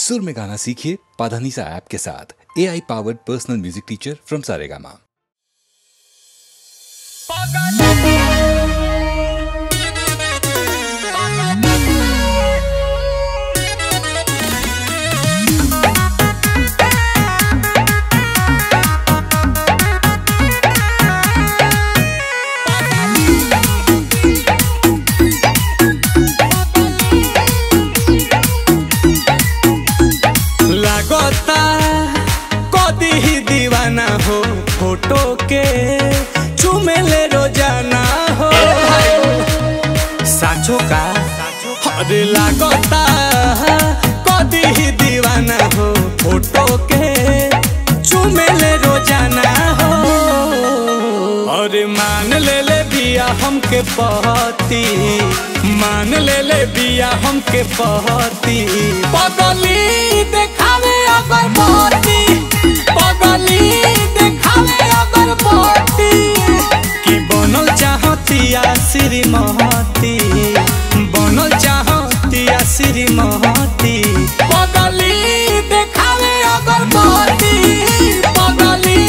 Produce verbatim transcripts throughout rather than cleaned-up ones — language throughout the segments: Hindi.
सुर में गाना सीखिए पाधानीसा ऐप के साथ। AI powered personal music teacher from Saregama. दीवाना हो फोटो के चूमे ले रोजाना हो साचो का अरे लागता कदी ही दीवाना हो फोटो के चूमे ले रोजाना हो। अरे मान ले ले बिया हमके पहती मान ले ले बिया हमके पहती पगली देखावे अगरबत्ती पगली देखावे अगरबत्ती की बनल चाहतिया श्रीमती बनल चाहतिया श्रीमती पगली देखावे अगरबत्ती पगली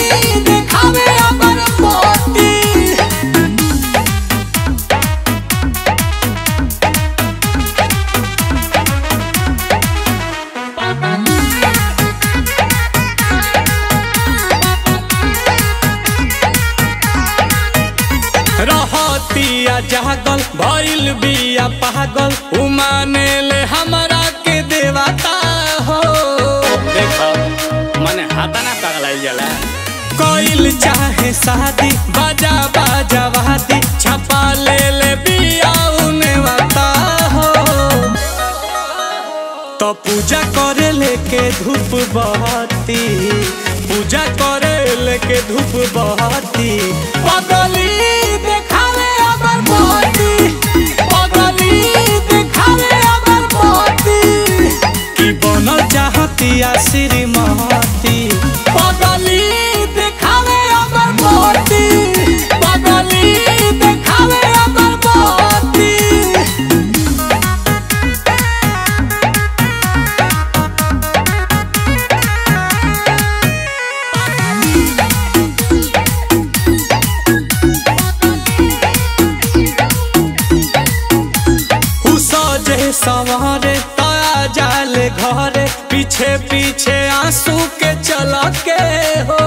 देखावे अगरबत्ती। रहतिया जागल भइल बिया पागल उमाने ले हमरा के देवता हो देखा मने हाथा ना पगलाइल जाला कोइल चाहे शादी बाजा बाजा वादी छपा ले ले बिया उने वाता हो तो पूजा करे लेके धूप बहती पूजा करे लेके धूप बहती पगली देखावे अगरबत्ती पगली देखावे अगरबत्ती की बनल चाहतिया श्रीमती पगली देखावे अगरबत्ती पगली देखावे अगरबत्ती। सवारे तया जाले घरे पीछे पीछे आंसू के चला के हो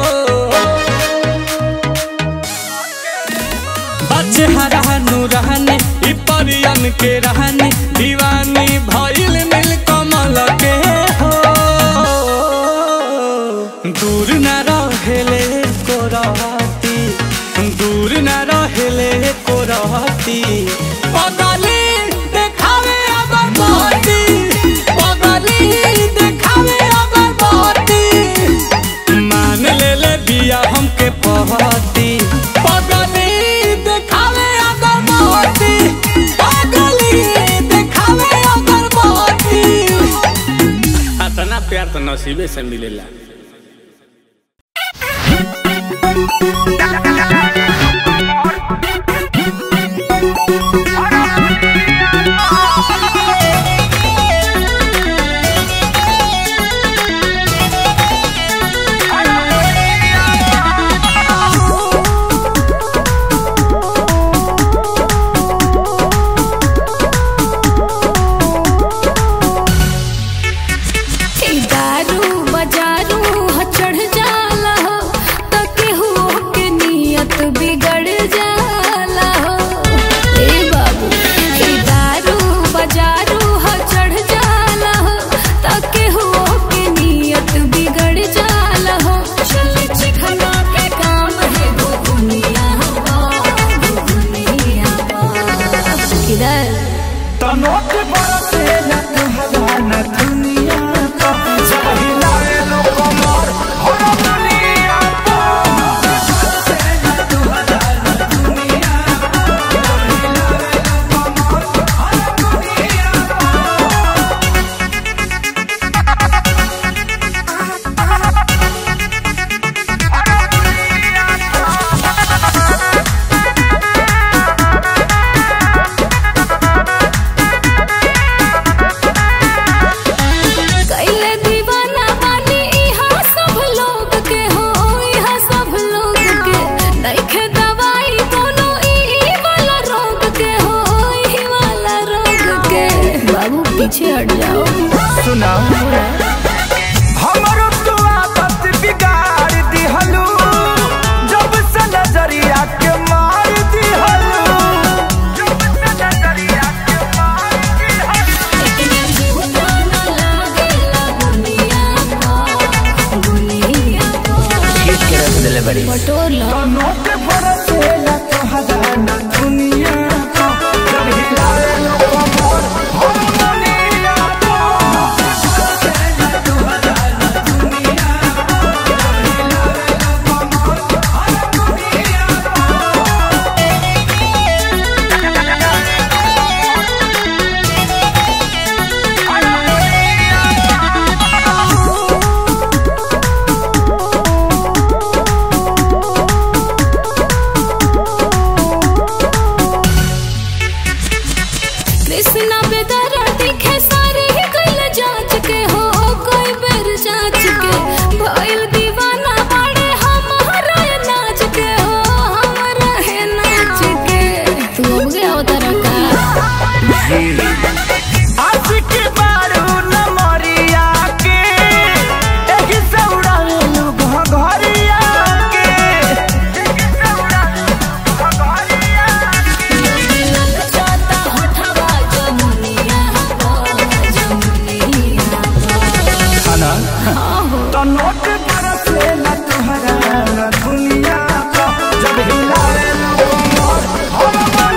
बच्चे हरानू रहने इपरियन के रहने दीवानी भइल मिल कमल के हो दूर न रहेले को रहती दूर न रहेले को रहती पगली देखावे अगरबत्ती पगली देखावे अगरबत्ती मान ले ले बिया हमके पहती पगली देखावे अगरबत्ती पगली देखावे अगरबत्ती। इतना प्यार तो नसीबे से मिलेला। बिगड़ जाला हो ए बाबू। चढ़ जाओ। सुना हमरो तो आपत बिगाड़ दिहलू, जब से नजरिया के मार दिहलू, जब से नजरिया के मार दिहलू। गाना लागेला दुनिया को, दुनिया को किस करे बदले बड़ी बटोला तनो के बरस होला तोहरा ना दुनिया का जब हिलावे लोगो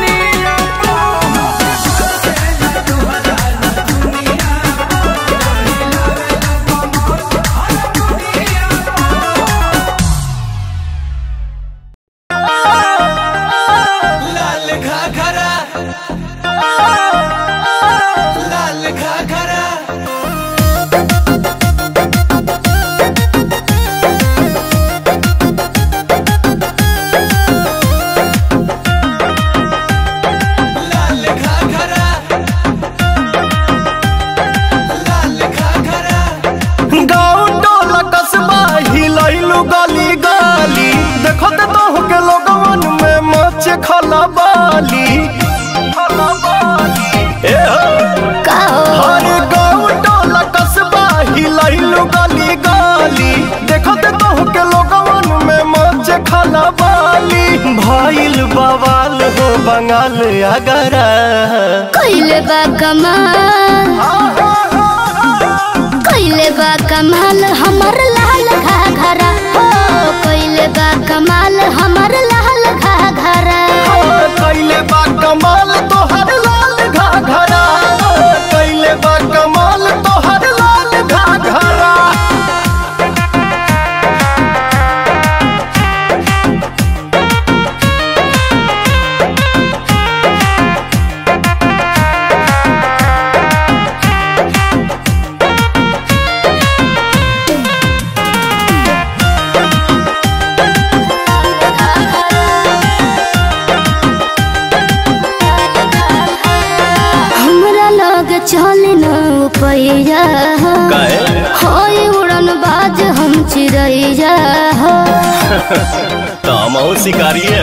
मोर हो।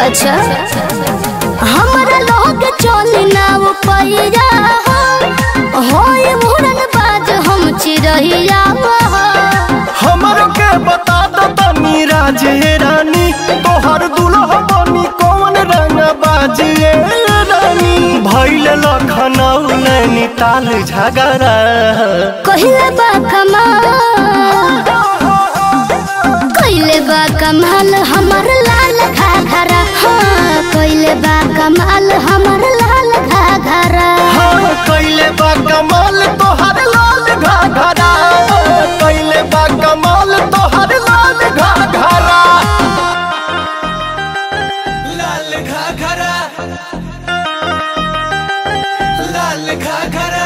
अच्छा हमरा लोग चल ना पैरा हो मुरन बाज हम चिरहिया। हमरो के बता दो तनी राजे रानी तोहर दुल्हा बनी कौन रंग बाजिए रानी भइल लखनऊ नैनीताल झगड़ा। कहिले बा कमाल कहिले बा कमाल हमर लाल घाघरा। हाँ कइले बा कमाल हमर लाल घाघरा। हाँ कइले बा कमाल तोहर लाल घाघरा। कइले बा कमाल तोहर लाल घाघरा। लाल घाघरा लाल घाघरा।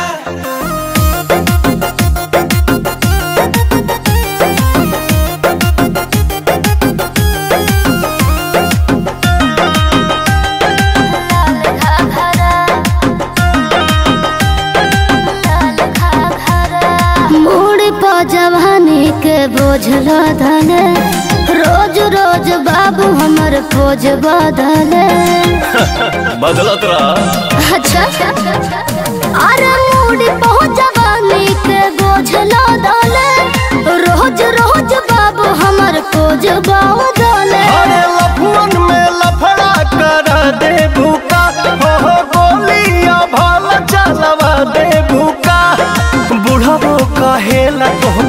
बोझला धले रोज रोज बाबू हमर पोज बदले बदलत रहा। अच्छा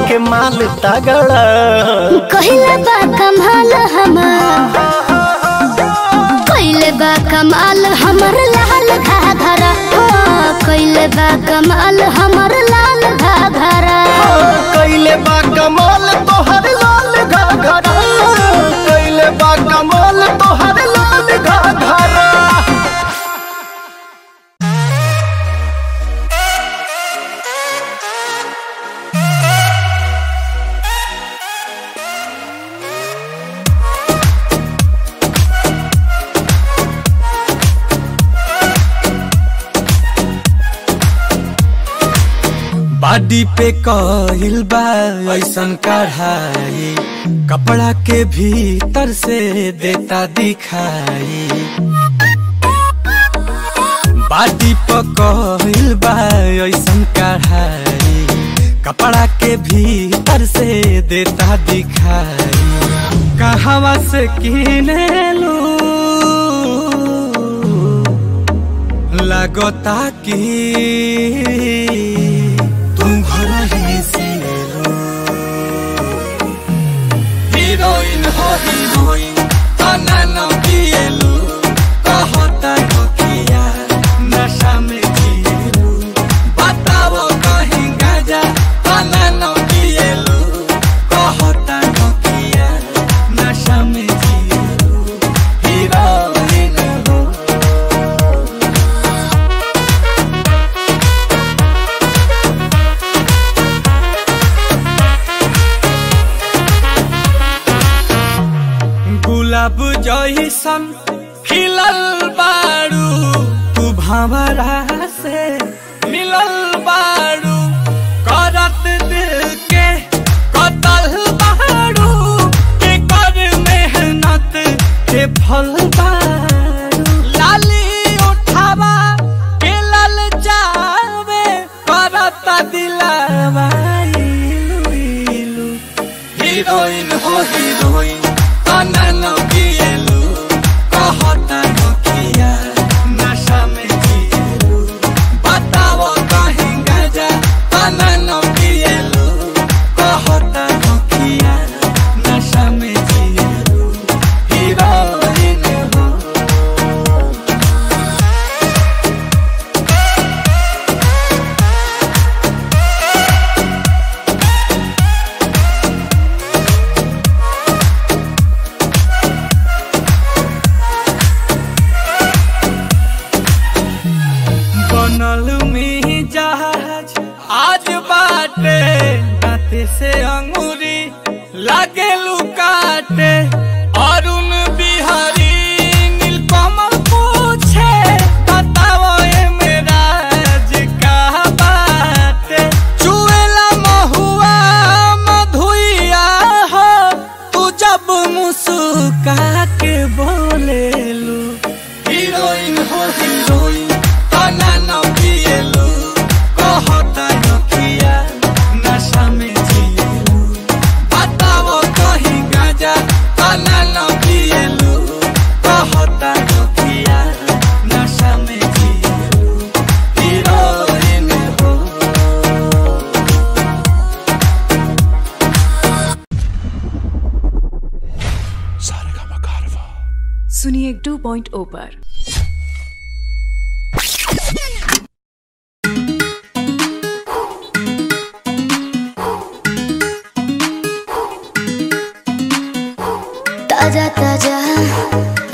के माल तगड़ा कहिले बा कमाल हमार कहिले बा कमाल हमर लाल घाघरा कहिले बा कमाल हमर लाल घाघरा कहिले बा कमाल तोहर लाल घाघरा कहिले बा कमाल तोहर लाल घाघरा। बाडी पे कइल बा ऐसन कढ़ाई कपड़ा के भीतर से देता दिखाई बाडी पे कइल बा ऐसन कढ़ाई कपड़ा के भीतर से देता दिखाई कहवा से किने लू लगता कि हीरोइन हो हीरोइन तननम दिएलू कहता कोकिया नशा में जीलू बताओ कहीं गाजा तननम दिएलू कहता कोकिया नशा में जीलू हीरोइन हो। गुलाब जइसन खिलल बारू तू भंवरा से मिलल बारू करत दिल के कतल बारू के कर मेहनत के फल बारू लाली उठावा के लल जावे करत दिलावा इलू इलू हीरोइन हो हीरोइन ननम दिएलू कहता कोकिया नशा में जीलू बताओ कहीं गाजा ननम दिएलू कहता कोकिया नशा में जीलू हीरोइन हो। दाते से अंगूरी लागे लुकाटे अरुण बिहारी नीलकमल पूछे बताओ ए मेरा का बाटे चुएला महुआ मधुइया हो तू जब मुस्का के बोलेलू हीरोइन हो हीरोइन तननम दिएलू कहता कोकिया नशा में जीलू बताओ कहीं गाजा तननम दिएलू कहता कोकिया नशा में जीलू हीरोइन हो। सारेगामा कारवा सुनिए दो पॉइंट ओ पर। ताजा ताजा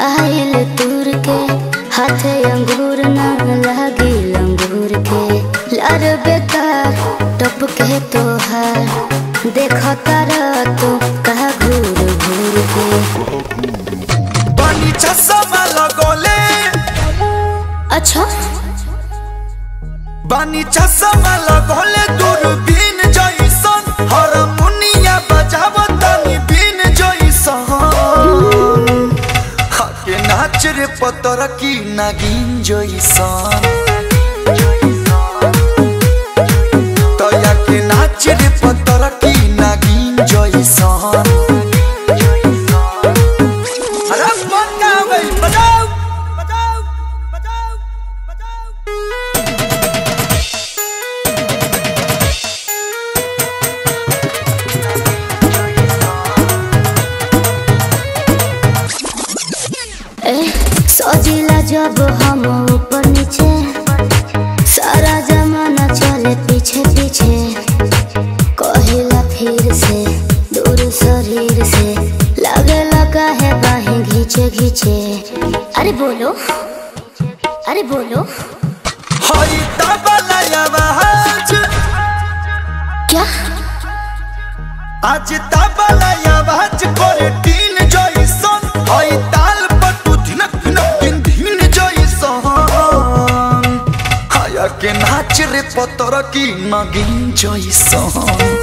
आयल तूर के हाथे अंगूर ना लागी अंगूर के लार बेकार टप के तोहार देखो तारा तू कहा घूर घूर के बनी छस्सा वाला गोले अच्छा बनी छस्सा वाला गोले दूरबीन जइसन हर मुनिया बजाव तनी बीन जइसन नाच रे पतर की नागिन जोइसन। रे पतर की नागिन जैसन। अरे बताओ भाई बताओ बताओ बताओ बताओ। ए सजिला जब हम ऊपर नीचे सारा जमाना चले पीछे पीछे कहिला फिर से दूर शरीर से लगे लगा है बाहें घींचे घींचे। अरे बोलो अरे बोलो क्या आज तबला आवाज करे तीन जैसन होई ताल पटु धिनक धिन धिन जैसन हाया के नाच रे पतर की नागिन जैसन।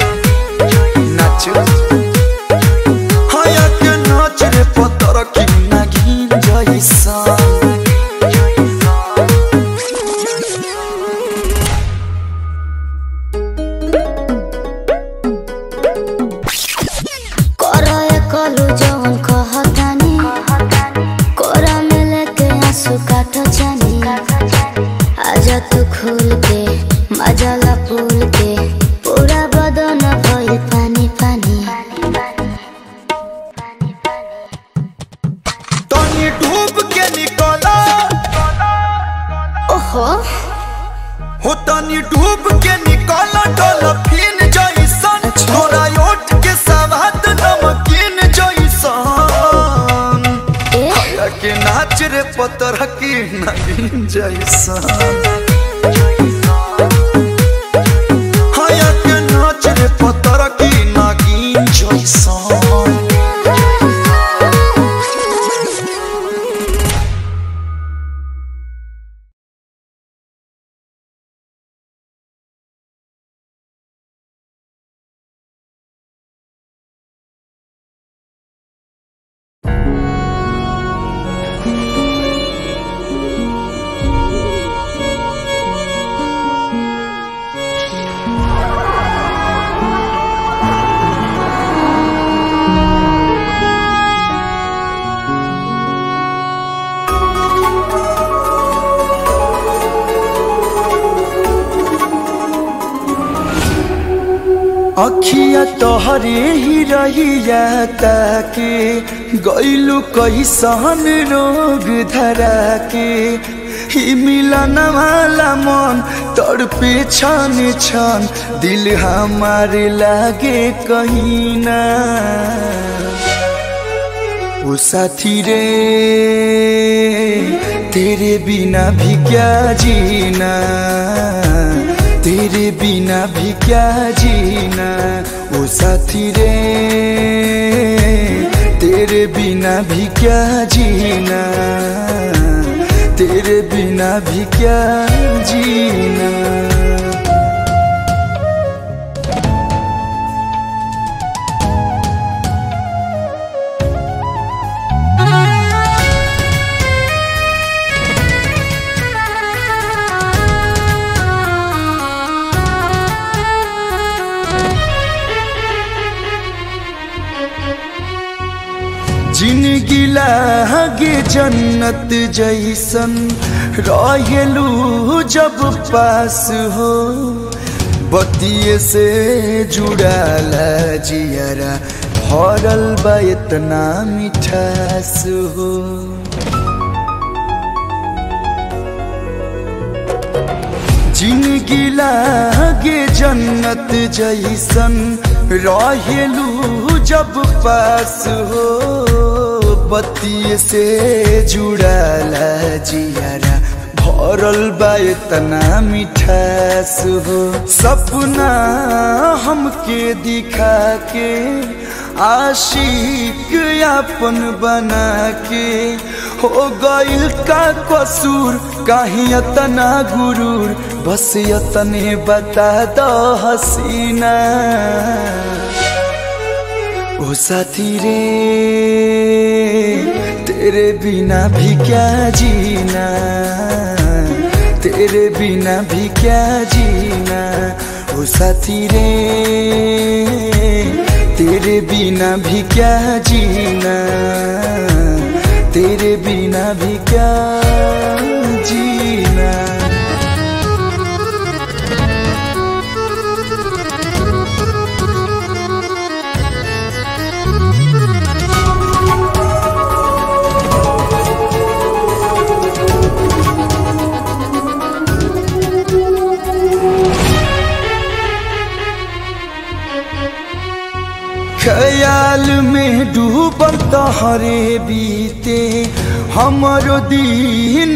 अखिया तोहरे ही रहिया ताके गइलू कइसन रोग धरा के ही मिलन वाला मन तड़पे छन छन दिल हमार लागे कहीं ना। ओ साथी रे तेरे बिना भी क्या जीना तेरे बिना भी क्या जीना। ओ साथी रे तेरे बिना भी क्या जीना तेरे बिना भी क्या जीना। जिंदगी लागे जन्नत जैसन रहेलू जब पास हो बतिये से जुड़ाला जियरा भरल बा इतना मिठास हो। जिंदगी लागे जन्नत जैसन रहेलू जब पास हो बत्ती से जुड़ाला जियारा भरल बा इतना मिठास हो। सपना हमके दिखा के आशिक अपन बना के हो गइल का कसूर काहे इतना गुरूर बस इतने बता दो हसीना। ओ साथी रे तेरे बिना भी क्या जीना तेरे बिना भी क्या जीना। ओ साथी रे तेरे बिना भी क्या जीना, तेरे बिना भी क्या जीना। ख्याल में डूबल तोहरे बीते हमारो दिन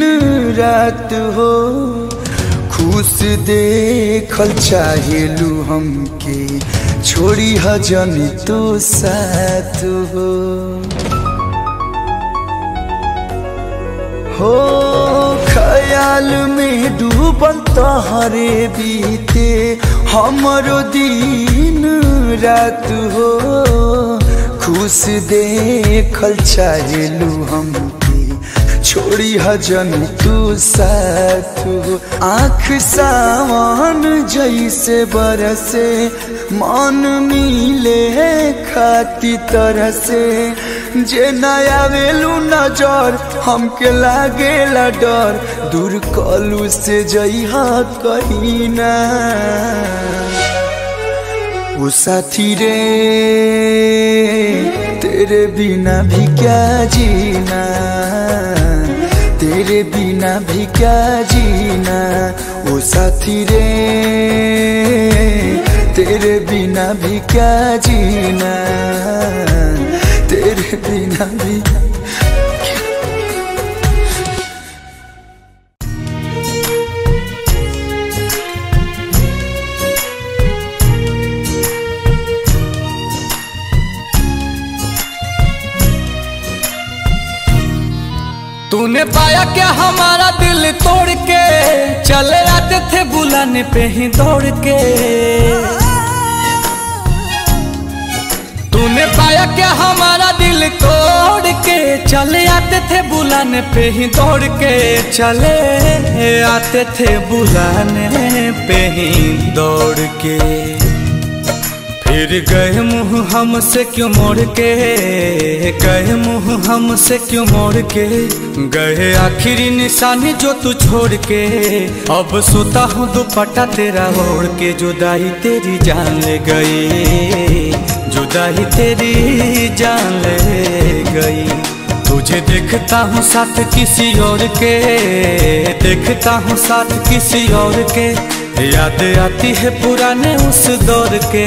रात हो, खुश देखल चाहेलू हमके छोड़ी हजन तो साथ हो। हो ख्याल में डूबल तोहरे बीते हमारो दिन रात हो, खुश देखल चाहेलू हमके छोड़ी हजन तू साथ हो। आँख सावन जैसे बरसे मन मिले खाती तरह से, जे नयावेलू नजर हमके लागेला डर, दूर कलू से जइहा कहीं ना। ओ साथी रे तेरे बिना भी क्या जीना, तेरे बिना भी क्या जीना। ओ साथी रे तेरे बिना भी क्या जीना, तेरे बिना भी। तूने पाया क्या हमारा दिल तोड़ के, चले आते थे बुलाने पे ही दौड़ के। तूने पाया क्या हमारा दिल तोड़ के, चले आते थे बुलाने पे ही दौड़ के, चले आते थे बुलाने पे ही दौड़ के। फिर गए मुँह हमसे क्यों मोड़ के, गए मुँह हमसे क्यों मोड़ के, गए आखिरी निशानी जो तू छोड़ के। अब सोता हूँ दुपट्टा तेरा ओढ़ के, जुदाई तेरी जान ले गई, जुदाई तेरी जान ले गई। तुझे देखता हूँ साथ किसी और के, देखता हूँ साथ किसी और के, याद आती है पुराने उस दौर के।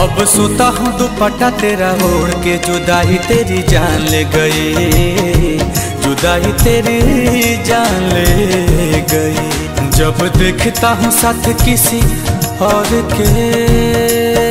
अब सोता हूँ दुपट्टा तेरा ओढ़ के, जुदाई तेरी जान ले गई, जुदाई तेरी जान ले गई। जब देखता हूँ साथ किसी और के।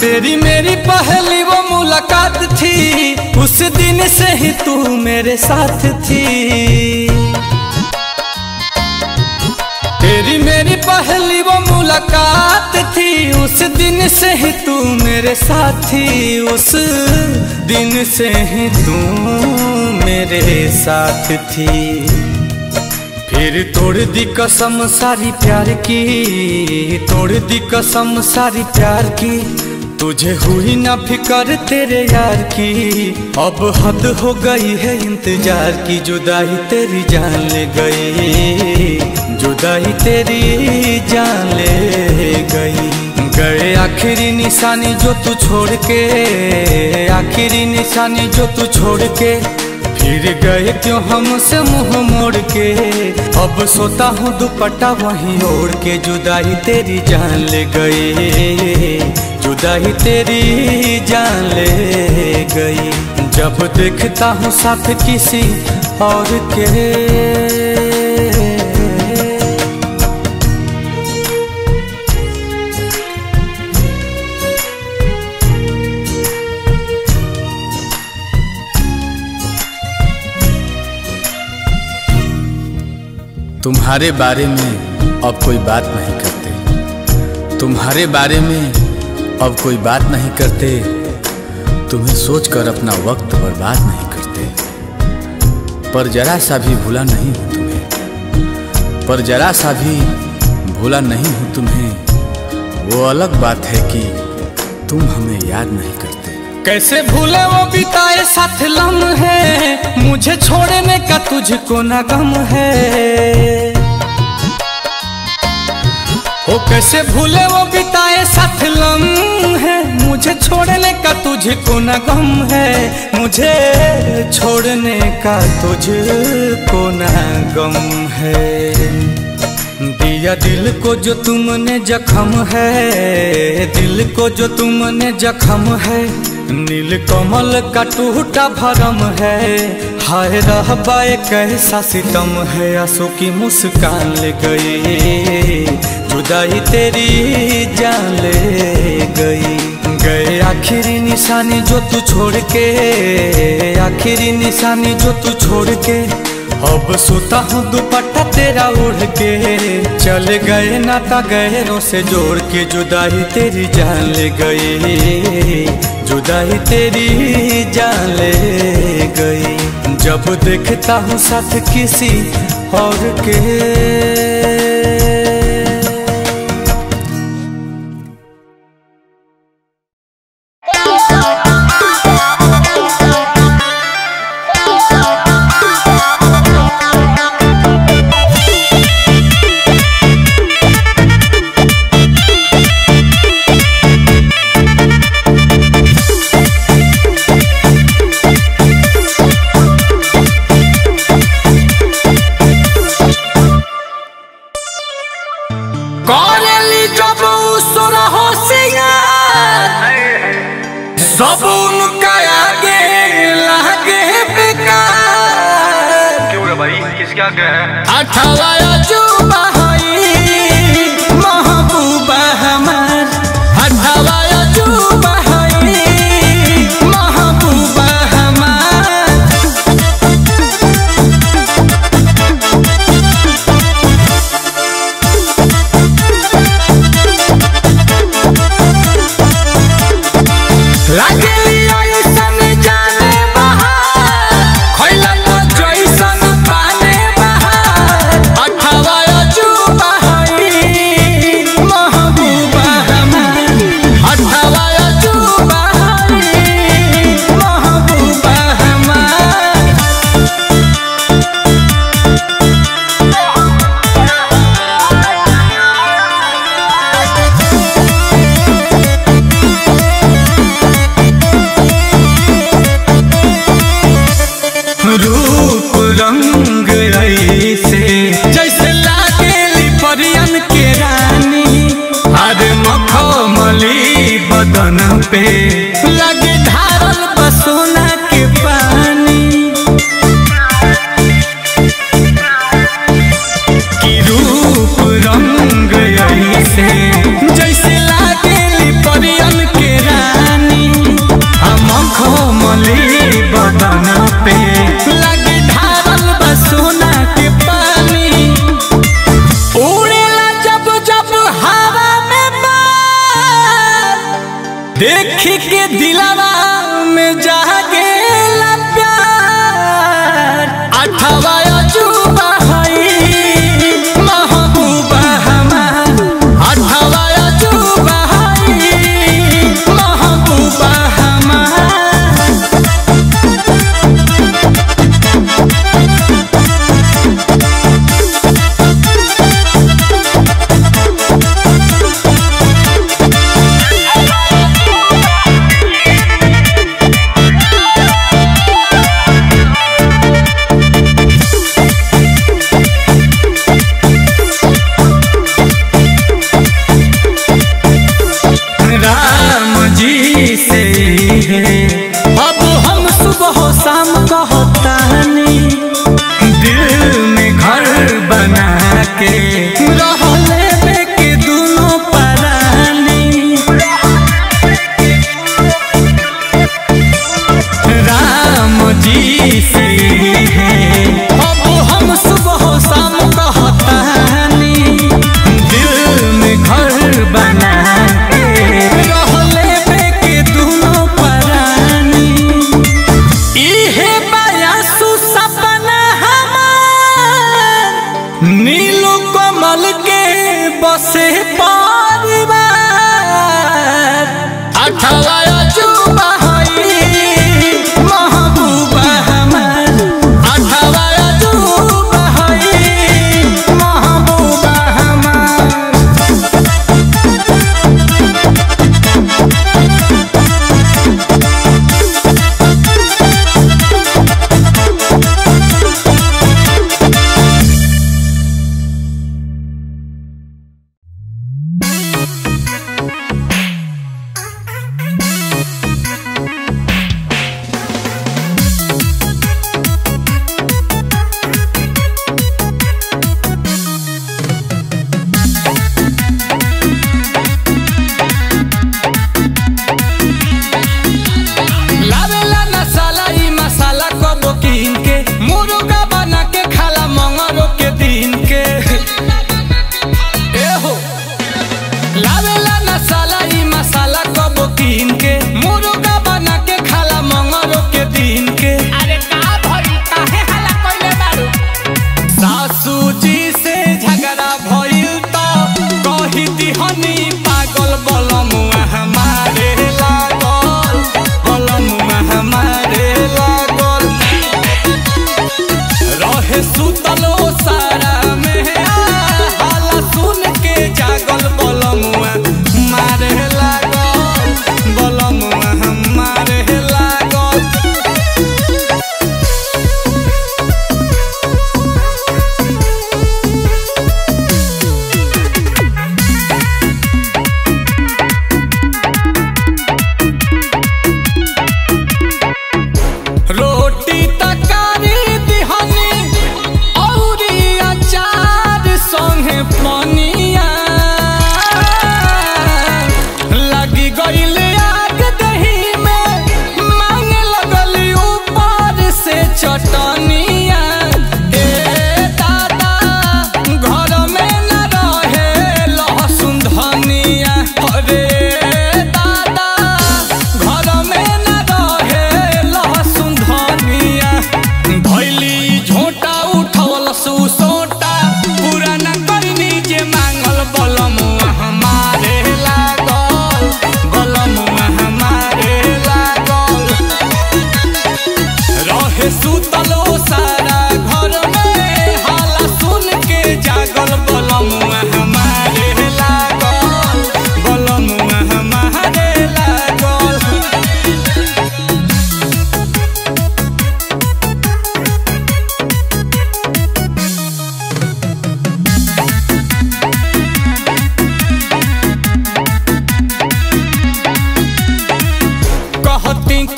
तेरी मेरी पहली वो मुलाकात थी, उस दिन से ही तू मेरे साथ थी। तेरी मेरी पहली वो मुलाकात थी, उस दिन से ही तू मेरे साथ थी, उस दिन से ही तू मेरे साथ थी। फिर तोड़ दी कसम सारी प्यार की, तोड़ दी कसम सारी प्यार की, तुझे हुई ना फिकर तेरे यार की। अब हद हो गई है इंतजार की, जुदाई तेरी जान ले गई, जुदाई तेरी जान ले गई। गए आखिरी निशानी जो तू छोड़ के, आखिरी निशानी जो तू छोड़ के। फिर गए क्यों हमसे मुँह मोड़ के, अब सोता हूँ दुपट्टा वहीं ओढ़ के, जुदाई तेरी जान ले गई, जुदाई तेरी जान ले गई। जब देखता हूँ साथ किसी और के। तुम्हारे बारे में अब कोई बात नहीं करते, तुम्हारे बारे में अब कोई बात नहीं करते, तुम्हें सोचकर अपना वक्त बर्बाद नहीं करते, पर जरा सा भी भूला नहीं हूँ तुम्हें, पर जरा सा भी भूला नहीं हूँ तुम्हें। वो अलग बात है कि तुम हमें याद नहीं करते। कैसे भूले वो बिताए साथ लम्हे, मुझे छोड़ने का तुझको ना गम है। ओ कैसे भूले वो बिताए साथ लम्हे, मुझे छोड़ने का तुझको ना गम है, मुझे छोड़ने का तुझको ना गम है। दिया दिल को जो तुमने जख्म है, दिल को जो तुमने जख्म है, नील कमल का टूटा भरम है। हाय रहबा कैसा सितम है, आंसू की मुस्कान ले गई, जुदाई तेरी जान ले गई। गए आखिरी निशानी जो तू छोड़ के, आखिरी निशानी जो तू छोड़ के, अब सोता हूँ दुपट्टा तेरा ओढ़ के। चले गए नाता गहरों से जोड़ के, जुदाई तेरी जान ले गई, जुदाई तेरी जान ले गई। जब देखता हूँ साथ किसी और के।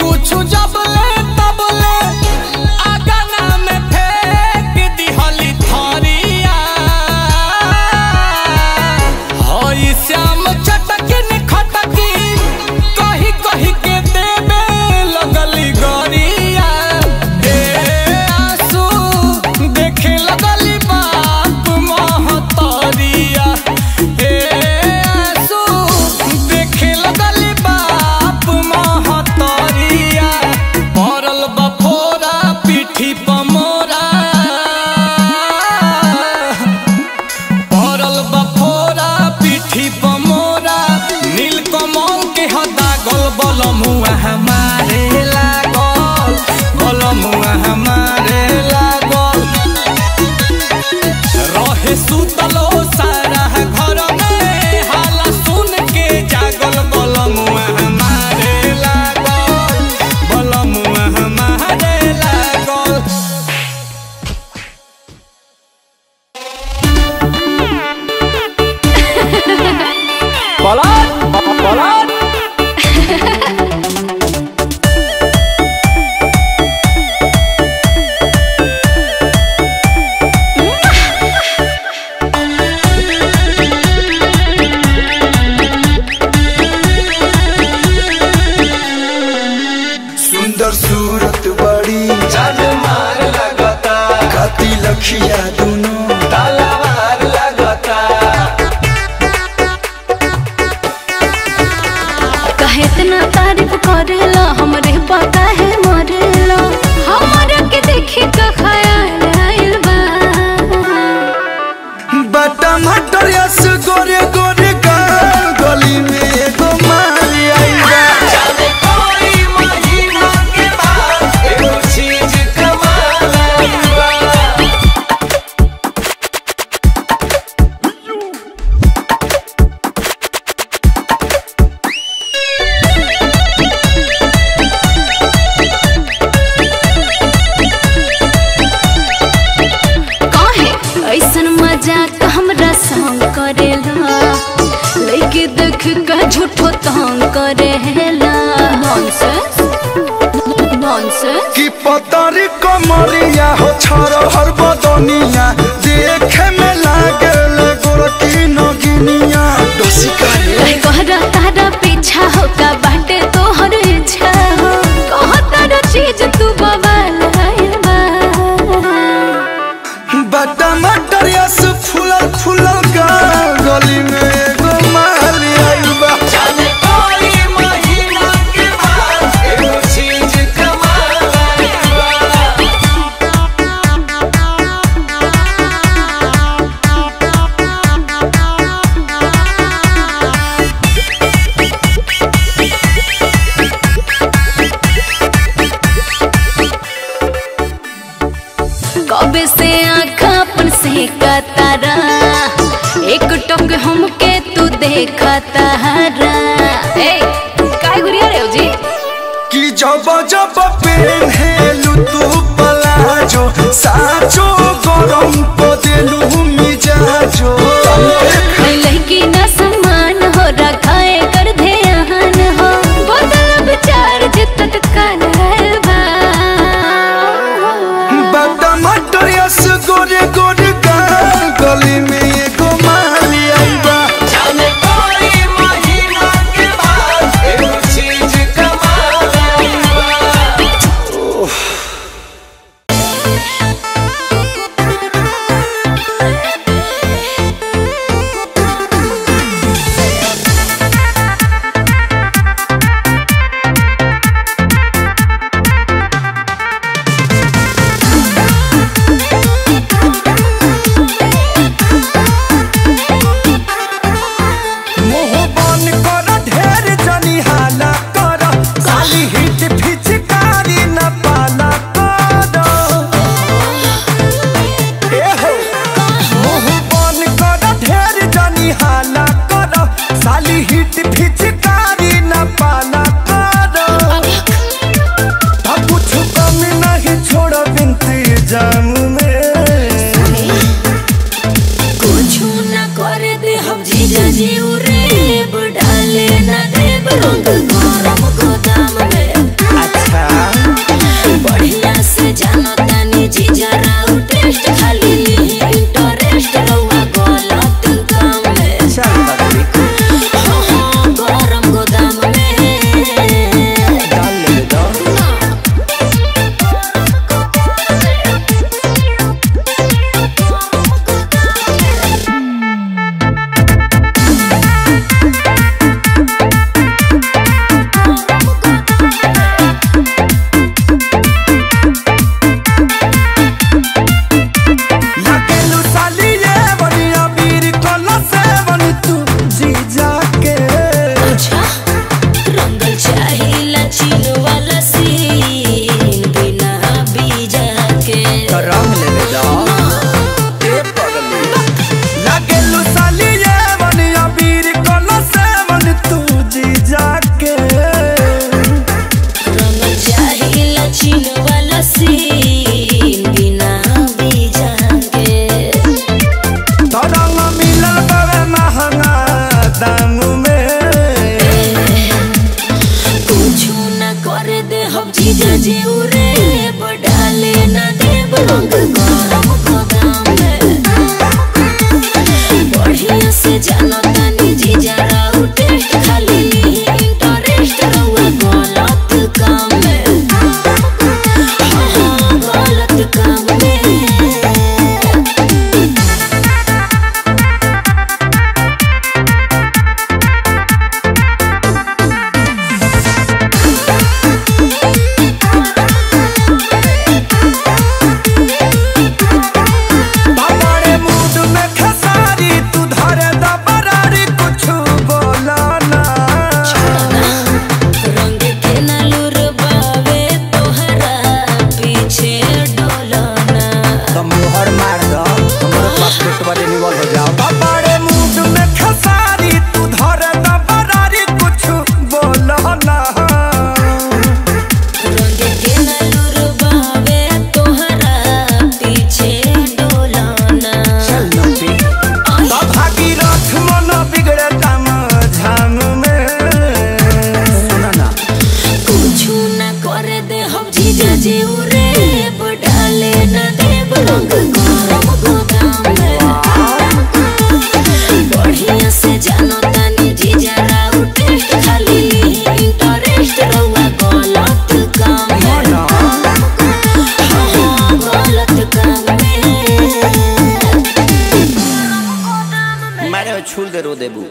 कुछ जब ले तब ले आगना में फेंक दिहली थारिया होई श्याम चटकिन खटकी कही कही के देवे लगली गोरिया दे आंसू देखे लगली बाप महतरिया दे आंसू देखे लगली बाप महतरिया पड़ल बफोरा पीठी पर मोरा पड़ल बफोरा पीठी पर मोरा नीलकमल के ह दागल बलमुआ हमारे लागल बलमुआ हमारे लागल रहे सुतलो सारा घर में हाला सुन के जागल बलमुआ हमारे लागल बलमुआ हमारे लागल। पलट पलट सुंदर सूरत बड़ी जान मार लगता खाती लखिया दुनो ताला मार लगता कहे इतना तारीफ करेला हमरे पता है मरेला हमरा के देखी तो ख्याल आइल बा बटा मटर यस गोरे गोरे का गली में एगो मारी आई बा जाने कोई माझी मांग के पास एगो चीज कमाला बा काहे ऐसन मजाक हमरा संग करेला लेके देख का झूठो तंग करेला नॉनसेंस नॉनसेंस कि पतरी कमरिया हो छोरो हर बदनिया देखे में लागे गोर की नगिनिया दोषी करे कहरा तारा पीछा हो का बाटे तोहर इच्छा हो कह तारा चीज तू बवाल आइल बा बटा मटर यस फूलल फूलल का गली में एगो माली आई बा जाने कोई माझी मांग के पास एगो चीज कमाला कबे से आँखा अपन से का तारा एक टक हमके तू देखा तारा ए काहे गुरिया रे जी कि जब जब पहनलू तू पलाजो साचो गरम पदेलू मिजाजो लड़की ना समान हो रखा है कर ध्यान हो बदल विचार जित कान बा बटा मटर यस गोरे गोरे का गली में एगो माली आई बा जाने कोई माझी मांग के पास एगो चीज कमाला बा मोहबन कर ढेर जनी हाला कर काली हिट फिचकारी न पाला कर ए हो मोहबन कर ढेर जनी हाला कर साली हिट फिचकारी न पाला कर अब कुछ कमी नहीं छोड़ बिनती जान में कुछु ना करे दे हम जीजा जी उरे बडाले ना देब रंग गरम गोदाम में। जीजा जीऊ रे बड़ाले ना दे बंग गरम गोदाम में बढ़िया से जानो तानी जीजा राउटे खाली इंटरेस्ट रहुआ गलत काम में गलत काम छूल दे रो देबू।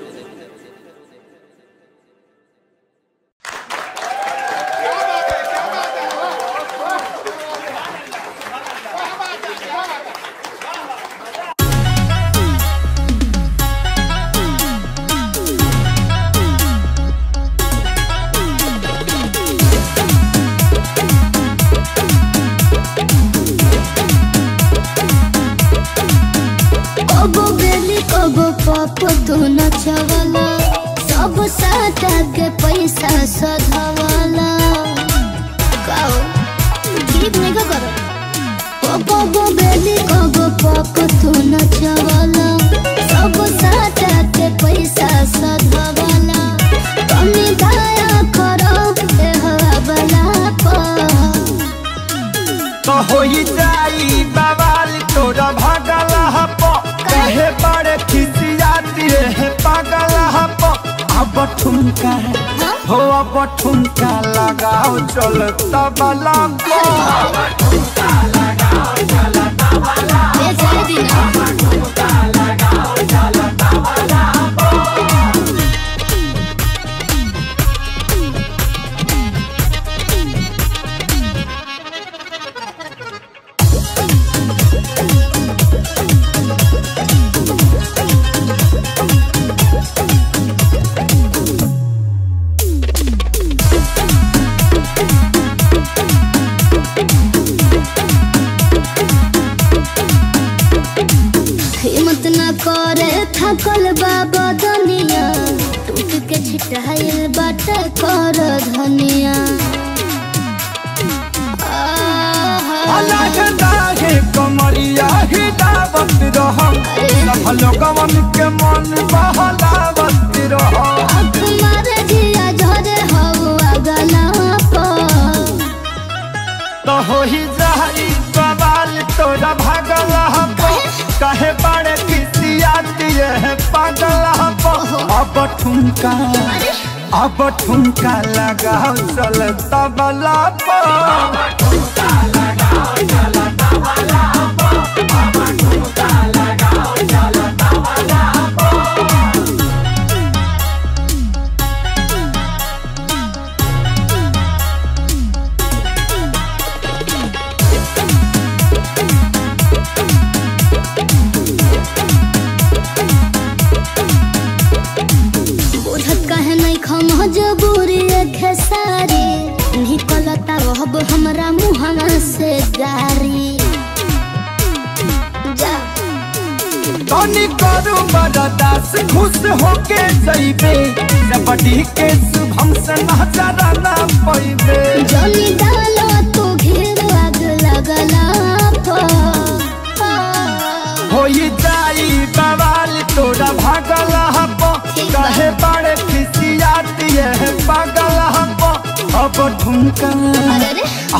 अब ठुमका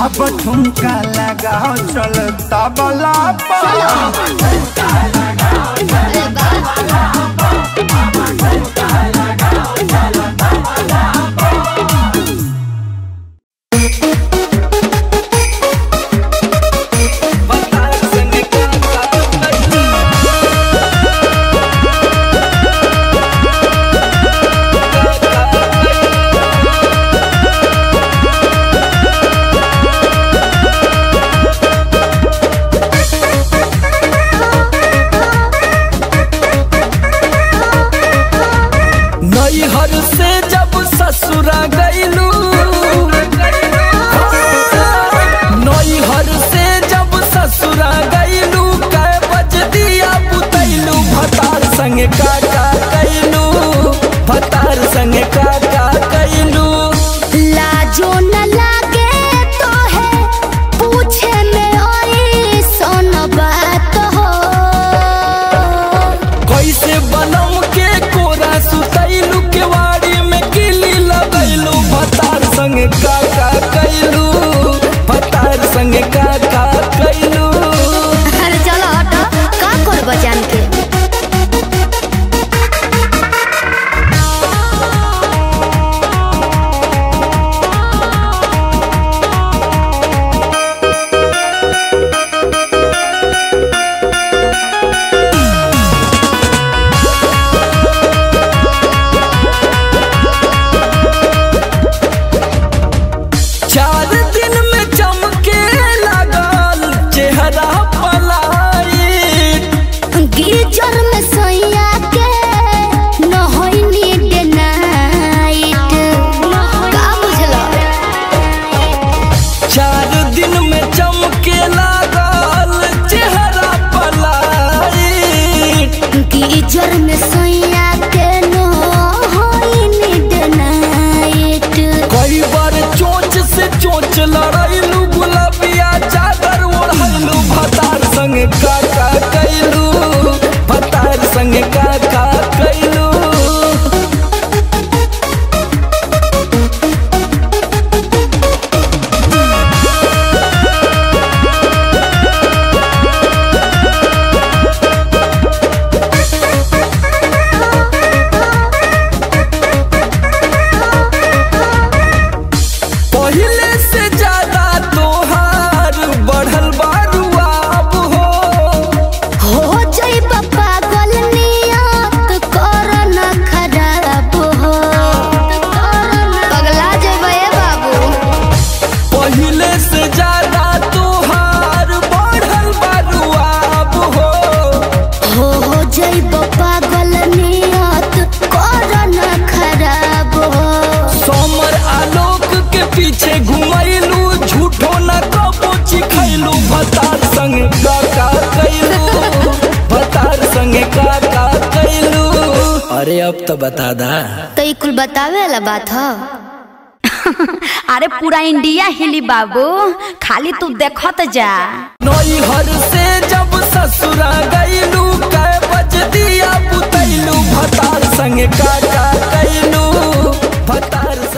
अब ठुमका लगाओ चल तबला बता दा तो ये कुल बतावे वाला बात हो। अरे पूरा इंडिया हिली बाबू, खाली तू देखत जा। नैहर से जब ससुरा गईलू कै बजदिया पुतैलू भतार संग का का कैलू भतार।